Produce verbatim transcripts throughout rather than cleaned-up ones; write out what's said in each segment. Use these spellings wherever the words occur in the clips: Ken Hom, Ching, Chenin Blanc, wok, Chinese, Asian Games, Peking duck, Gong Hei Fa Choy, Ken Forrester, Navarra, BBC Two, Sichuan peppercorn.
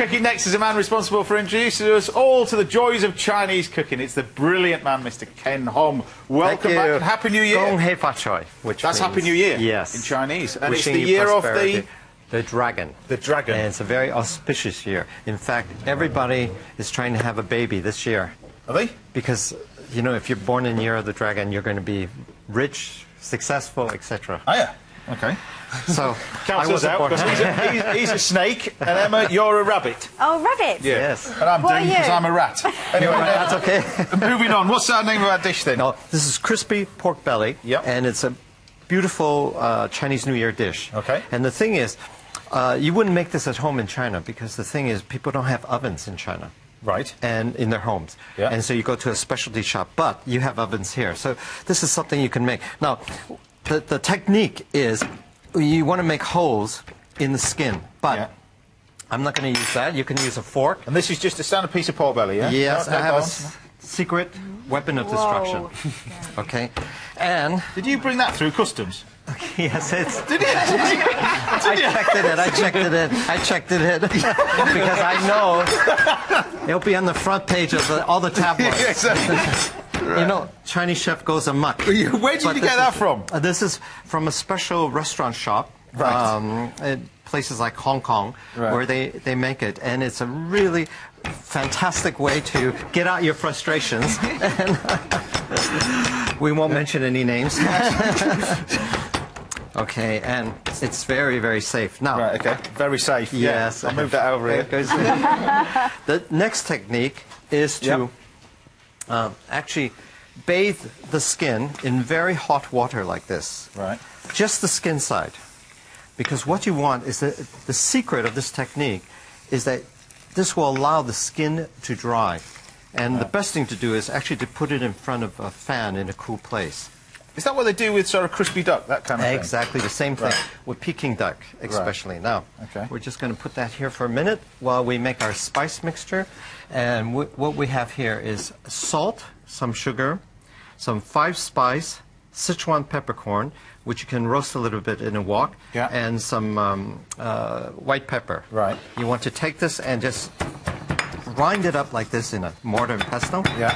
Cooking Next is a man responsible for introducing us all to the joys of Chinese cooking. It's the brilliant man, Mister Ken Hom. Welcome back and Happy New Year. Gong Hei Fa Choy, which That's means, Happy New Year yes. in Chinese. And Wishing it's the year of the... The dragon. The dragon. And it's a very auspicious year. In fact, everybody is trying to have a baby this year. Are they? Because, you know, if you're born in year of the dragon, you're going to be rich, successful, et cetera. Oh, yeah. Okay. So, I was out because he's, a, he's, he's a snake, and Emma, you're a rabbit. Oh, rabbit? Yeah. Yes. And I'm doing because I'm a rat. Anyway, that's okay. Moving on. What's the name of our dish then? No, this is crispy pork belly, yep. and it's a beautiful uh, Chinese New Year dish. Okay. And the thing is, uh, you wouldn't make this at home in China because the thing is, people don't have ovens in China. Right. And in their homes. Yeah. And so you go to a specialty shop, but you have ovens here. So this is something you can make. Now, The, the technique is you want to make holes in the skin, but yeah. I'm not going to use that. You can use a fork. And this is just a standard piece of pork belly, yeah? Yes, no, no, I have no. a secret weapon of Whoa. destruction. Yeah. Okay. And... Did you bring that through customs? Yes, it's... Did you? I checked it in, I checked it in, I checked it in, because I know it'll be on the front page of the, all the tabloids. Exactly. Right. You know, Chinese chef goes amok. Where did but you get that is, from? Uh, this is from a special restaurant shop, right. um, in places like Hong Kong, right. where they, they make it. And it's a really fantastic way to get out your frustrations. and we won't mention any names. Okay, and it's very, very safe. Now, right, okay. Very safe. Yes. Yeah. I'll move that over here. The next technique is to... Yep. Um, actually bathe the skin in very hot water like this. Right. Just the skin side. Because what you want is that the secret of this technique is that this will allow the skin to dry. And right. the best thing to do is actually to put it in front of a fan in a cool place. Is that what they do with sort of crispy duck, that kind of thing? Exactly the same thing right. with Peking duck, especially. Right. Now, okay. we're just going to put that here for a minute while we make our spice mixture. And w what we have here is salt, some sugar, some five spice, Sichuan peppercorn, which you can roast a little bit in a wok, yeah. and some um, uh, white pepper. Right. You want to take this and just grind it up like this in a mortar and pestle. Yeah.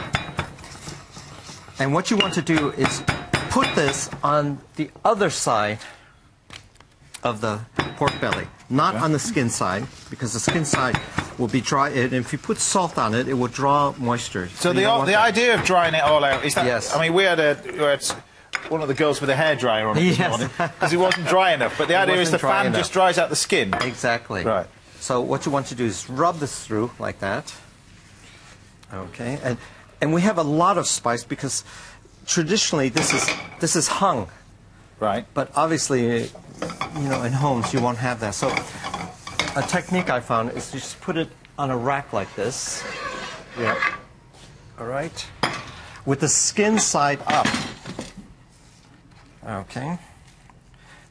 And what you want to do is put this on the other side of the pork belly, not okay. on the skin side, because the skin side will be dry, and if you put salt on it, it will draw moisture. So, so the, all, the idea of drying it all out, is that, yes. I mean, we had, a, we had one of the girls with a hairdryer on it this yes. morning, because it wasn't dry enough, but the it idea is the fan enough. just dries out the skin. Exactly. Right. So what you want to do is rub this through like that, okay, and, and we have a lot of spice, because traditionally, this is this is hung, right? But obviously, you know, in homes you won't have that. So, a technique I found is to just put it on a rack like this. Yeah. All right. With the skin side up. Okay.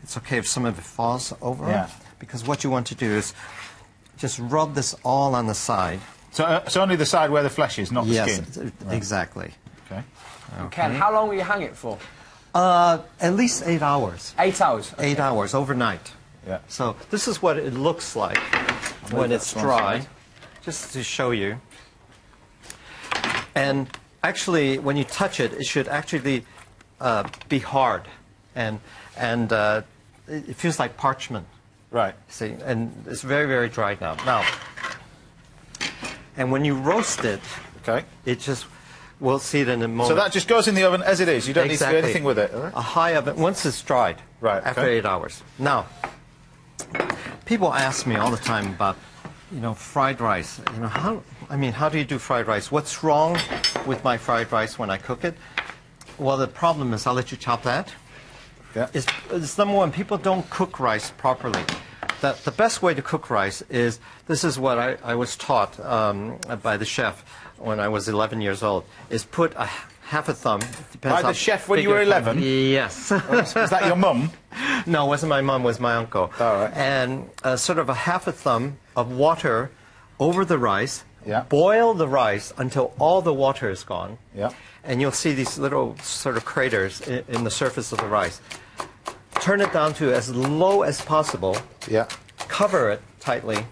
It's okay if some of it falls over. Yeah. Because what you want to do is just rub this all on the side. So, uh, so only the side where the flesh is, not the yes, skin. Yes, exactly. Right. Okay. Okay. Ken, how long will you hang it for? Uh, at least eight hours. Eight hours? Okay. Eight hours, overnight. Yeah. So this is what it looks like I'll when it's dry, side. just to show you. And actually, when you touch it, it should actually uh, be hard. And, and uh, it feels like parchment. Right. See, and it's very, very dry now. Now, and when you roast it, okay. it just... We'll see it in a moment. So that just goes in the oven as it is. You don't exactly. need to do anything with it. Right? A high oven, once it's dried, right, after okay. eight hours. Now, people ask me all the time about, you know, fried rice. You know, how, I mean, how do you do fried rice? What's wrong with my fried rice when I cook it? Well, the problem is, I'll let you chop that. Yeah. It's, it's number one, people don't cook rice properly. The, the best way to cook rice is, this is what I, I was taught um, by the chef when I was eleven years old, is put a half a thumb. By the chef when you were eleven? Yes. Was that your mum? No, it wasn't my mum, it was my uncle. All right. And uh, sort of a half a thumb of water over the rice, yeah. boil the rice until all the water is gone, yeah. and you'll see these little sort of craters in, in the surface of the rice. Turn it down to as low as possible, yeah. cover it tightly,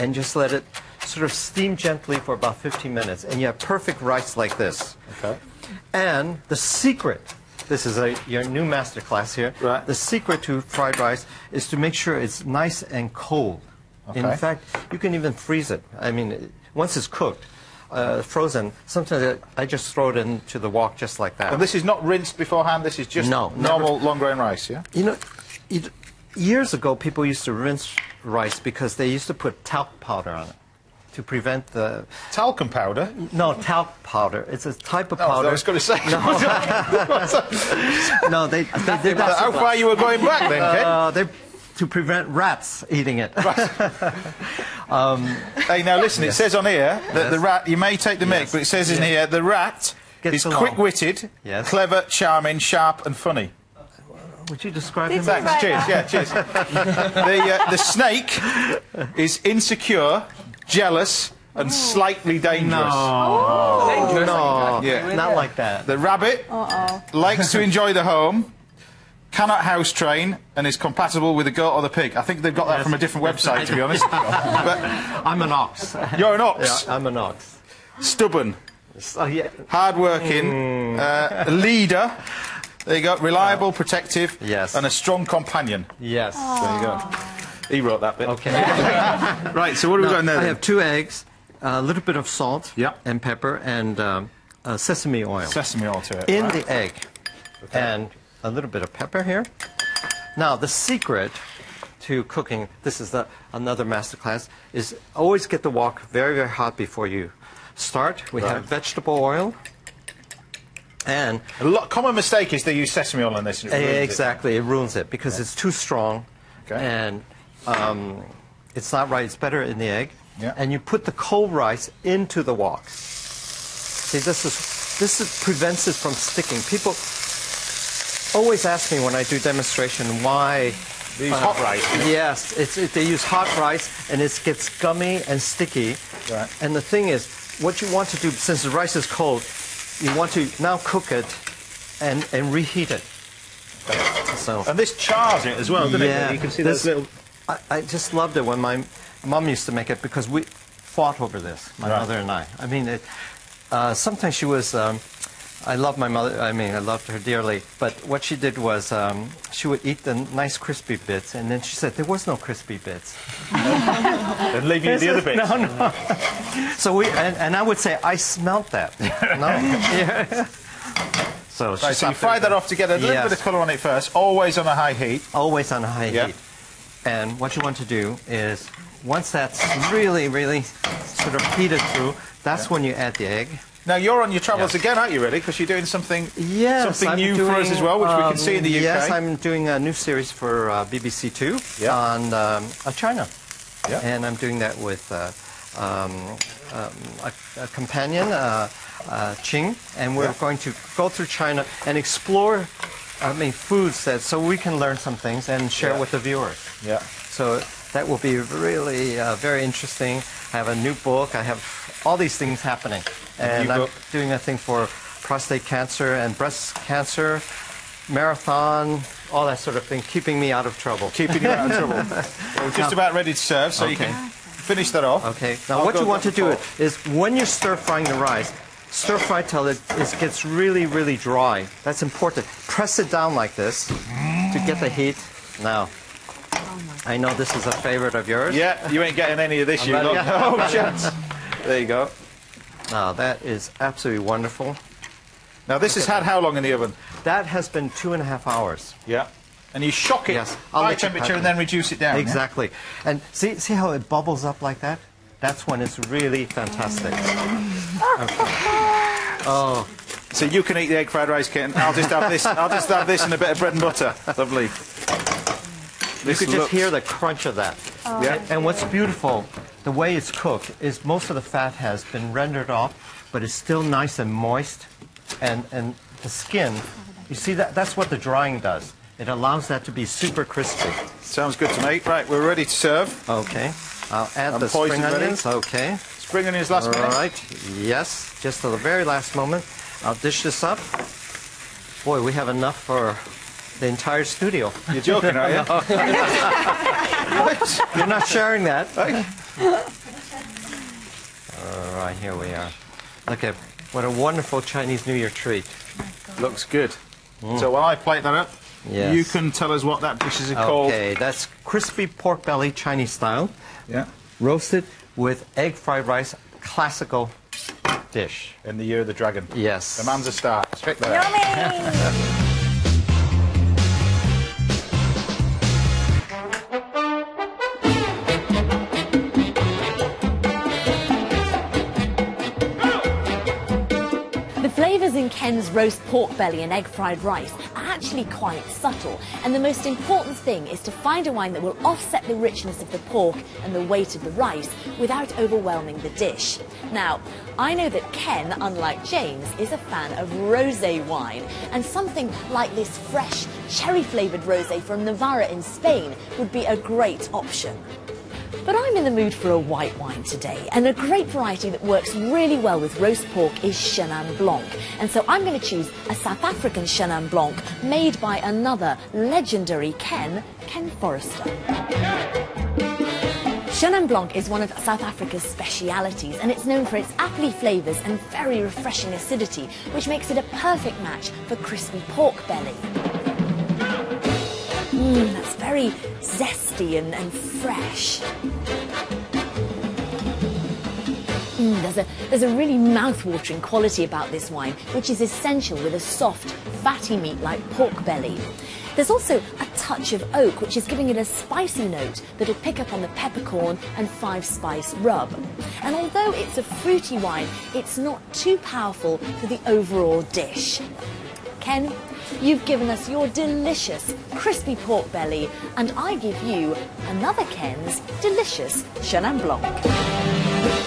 and just let it sort of steam gently for about fifteen minutes, and you have perfect rice like this. Okay. And the secret, this is a, your new master class here, right. The secret to fried rice is to make sure it's nice and cold. Okay. In fact, you can even freeze it. I mean, once it's cooked, Uh, frozen. Sometimes I just throw it into the wok just like that. And this is not rinsed beforehand. This is just no, normal never. long grain rice. Yeah. You know, it, years ago people used to rinse rice because they used to put talc powder on it to prevent the talcum powder. No, talc powder. It's a type of no, powder. I was going to say. No, no they, they, they did that. How far you were going back then, Ken? Uh, they, to prevent rats eating it. um, hey, now listen, yes. It says on here that yes. the rat, you may take the mick, yes. but it says yes. in here, the rat Gets is quick-witted, yes. clever, charming, sharp and funny. Would you describe him? Thanks, like cheers, that? yeah, cheers. the, uh, the snake is insecure, jealous and Ooh. slightly dangerous. No. Dangerous. No. Yeah. Not like that. The rabbit Uh-oh. likes to enjoy the home, cannot house train and is compatible with the goat or the pig. I think they've got that yes. from a different website, to be honest. But I'm an ox. You're an ox. Yeah, I'm an ox. Stubborn. Oh, yeah. Hard-working. Mm. Uh, leader. There you go. Reliable, protective. Yes. And a strong companion. Yes. Aww. There you go. He wrote that bit. Okay. Right, so what are we got in there? I have two eggs, a little bit of salt yep. and pepper, and um, uh, sesame oil. Sesame oil to it. In right. the egg. Okay. And a little bit of pepper here. Now, the secret to cooking, this is the, another masterclass, is always get the wok very, very hot before you start. We right. have vegetable oil. And a lot, common mistake is they use sesame oil on this. And it exactly, it. it ruins it because yeah. it's too strong. Okay. And um, it's not right, it's better in the egg. Yeah. And you put the cold rice into the wok. See, this, is, this is, prevents it from sticking. People always ask me when I do demonstration why they use uh, hot rice. Yes, it's, it, they use hot rice and it gets gummy and sticky. Right. And the thing is, what you want to do, since the rice is cold, you want to now cook it and, and reheat it. Okay. So, and this chars it as well, doesn't yeah, it? You can see this, those little... I, I just loved it when my mum used to make it because we fought over this, my right. mother and I. I mean, it, uh, sometimes she was... Um, I love my mother, I mean, I loved her dearly, but what she did was um, she would eat the nice crispy bits, and then she said, there was no crispy bits. And leaving you the other bits. No, no. So we, and, and I would say, I smelt that. No. Yeah. So, right, so you fry that off to get a little yes. bit of colour on it first, always on a high heat. Always on a high yeah. heat. And what you want to do is, once that's really, really sort of heated through, that's yeah. when you add the egg. Now, you're on your travels yes. again, aren't you, really? Because you're doing something, yes, something new doing, for us as well, which um, we can see in the U K. Yes, I'm doing a new series for uh, B B C Two yeah. on um, uh, China. Yeah. And I'm doing that with uh, um, um, a, a companion, uh, uh, Ching. And we're yeah. going to go through China and explore I mean, foods that, so we can learn some things and share yeah. with the viewers. Yeah. So that will be really uh, very interesting. I have a new book. I have all these things happening. And I'm doing a thing for prostate cancer and breast cancer, marathon, all that sort of thing, keeping me out of trouble. Keeping you out of trouble. Well, we're just now, about ready to serve, so okay. you can finish that off. Okay. Now, I'll what you want to do is, when you're stir-frying the rice, stir-fry till it, it gets really, really dry. That's important. Press it down like this to get the heat. Now, I know this is a favorite of yours. Yeah, you ain't getting any of this, you lot. No chance. There you go. Now, that is absolutely wonderful. Now, this Look has had that. how long in the oven? That has been two and a half hours. Yeah. And you shock it yes. high temperature and then reduce it down. Exactly. Yeah? And see, see how it bubbles up like that? That's when it's really fantastic. Okay. Oh. So you can eat the egg fried rice, Ken. I'll just have this. I'll just have this and a bit of bread and butter. Lovely. You this could looks... just hear the crunch of that. Oh. Yeah. And what's beautiful, the way it's cooked, is most of the fat has been rendered off, but it's still nice and moist. And, and the skin, you see, that that's what the drying does. It allows that to be super crispy. Sounds good to me. Right, we're ready to serve. Okay. I'll add I'm the spring onions. Okay. Spring onions last All minute. All right. Yes, just at the very last moment. I'll dish this up. Boy, we have enough for the entire studio. You're joking, are you? What? You're not sharing that. All right, here we are. Look at what a wonderful Chinese New Year treat. Looks good. Mm. So while I plate that up, yes. you can tell us what that dish is called. Okay, that's crispy pork belly Chinese style. Yeah. Roasted with egg fried rice, classical dish. In the year of the dragon. Yes. The man's a star. Check that out. Yummy! In Ken's roast pork belly and egg fried rice are actually quite subtle, and the most important thing is to find a wine that will offset the richness of the pork and the weight of the rice without overwhelming the dish. Now, I know that Ken, unlike James, is a fan of rosé wine, and something like this fresh, cherry-flavoured rosé from Navarra in Spain would be a great option. But I'm in the mood for a white wine today, and a great variety that works really well with roast pork is Chenin Blanc. And so I'm going to choose a South African Chenin Blanc made by another legendary Ken, Ken Forrester. Chenin Blanc is one of South Africa's specialities, and it's known for its apple-y flavours and very refreshing acidity, which makes it a perfect match for crispy pork belly. Mmm, that's very zesty and, and fresh. Mm, there's, a, there's a really mouth-watering quality about this wine, which is essential with a soft, fatty meat like pork belly. There's also a touch of oak, which is giving it a spicy note that'll pick up on the peppercorn and five-spice rub. And although it's a fruity wine, it's not too powerful for the overall dish. Ken, you've given us your delicious crispy pork belly, and I give you another Ken's delicious Chenin Blanc.